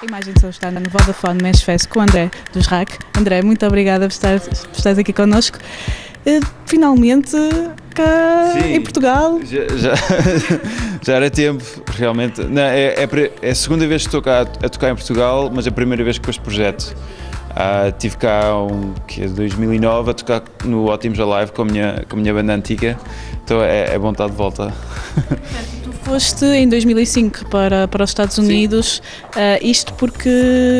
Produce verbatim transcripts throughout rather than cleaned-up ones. A imagem de som está no Vodafone MeshFest com o André dos R A C. André, muito obrigada por estar, por estares aqui connosco. Finalmente, cá Sim, em Portugal. Já, já, já era tempo, realmente. Não, é, é, é a segunda vez que estou cá a tocar em Portugal, mas é a primeira vez com este projeto. Ah, estive cá um, que é dois mil e nove a tocar no Optimus Alive com a minha, com a minha banda antiga, então é, é bom estar de volta. Tu foste em dois mil e cinco para, para os Estados Unidos, uh, isto porque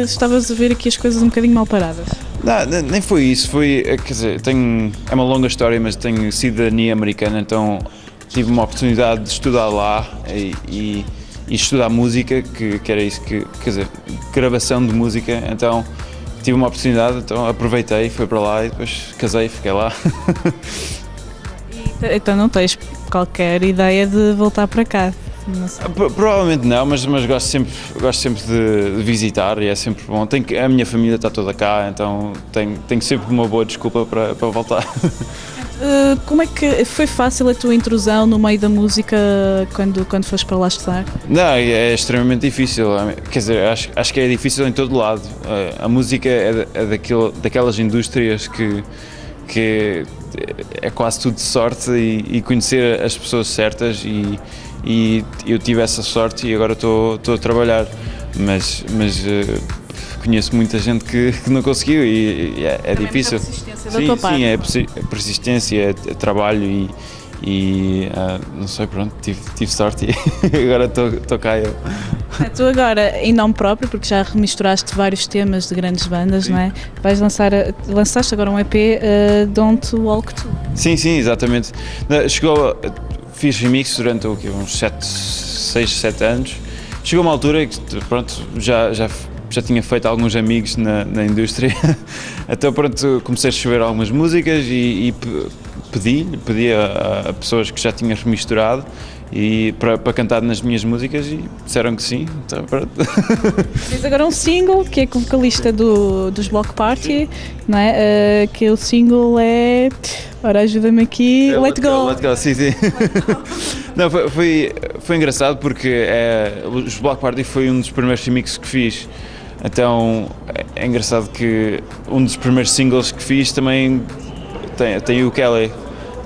estavas a ver aqui as coisas um bocadinho mal paradas. Não, nem foi isso, foi, quer dizer, tenho, é uma longa história, mas tenho cidadania americana, então tive uma oportunidade de estudar lá e, e, e estudar música, que, que era isso, que, quer dizer, gravação de música, então tive uma oportunidade, então aproveitei, fui para lá e depois casei, fiquei lá. E, então não tens qualquer ideia de voltar para cá? Não sei. Provavelmente não, mas, mas gosto sempre, gosto sempre de, de visitar e é sempre bom. Tenho, a minha família está toda cá, então tenho, tenho sempre uma boa desculpa para, para voltar. Uh, como é que foi fácil a tua intrusão no meio da música quando, quando foste para lá estudar? Não, é extremamente difícil, quer dizer, acho, acho que é difícil em todo lado. Uh, a música é, é daquilo, daquelas indústrias que, que é quase tudo de sorte e, e conhecer as pessoas certas e, e eu tive essa sorte e agora estou, estou a trabalhar, mas, mas uh, conheço muita gente que, que não conseguiu e, e é, é difícil. Persistência da tua parte. Sim, é persistência, é, é trabalho e, e uh, não sei, pronto, tive, tive sorte e agora estou cá eu. É, tu agora, em nome próprio, porque já remisturaste vários temas de grandes bandas, sim, não é? Vais lançar, lançaste agora um E P, uh, Don't Walk To. Sim, sim, exatamente. Chegou, fiz remix durante o quê, uns seis, sete anos, chegou uma altura que pronto, já, já já tinha feito alguns amigos na, na indústria, até pronto, comecei a escrever algumas músicas e, e pedi, pedi a, a pessoas que já tinha remisturado e para, para cantar nas minhas músicas e disseram que sim, então pronto. Tens agora um single que é com o vocalista do, dos Bloc Party, não é? Uh, que o single é, ora ajuda-me aqui, é, Let Go. Let Go, sim, sim. Não, foi, foi, foi engraçado porque é, os Bloc Party foi um dos primeiros remixes que fiz. Então é engraçado que um dos primeiros singles que fiz também tem, tem o Kelly,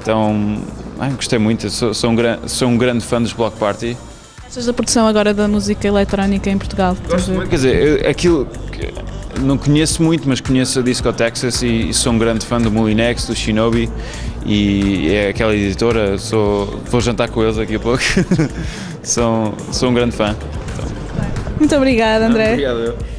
então ai, gostei muito, sou, sou, um gran, sou um grande fã dos Bloc Party. Achas da produção agora da música eletrónica em Portugal? Gosto muito, quer dizer, eu, aquilo que não conheço muito, mas conheço a Disco Texas e, e sou um grande fã do Molinex, do Shinobi e é aquela editora, sou, vou jantar com eles daqui a pouco, sou, sou um grande fã. Muito obrigada, André. Não, obrigado.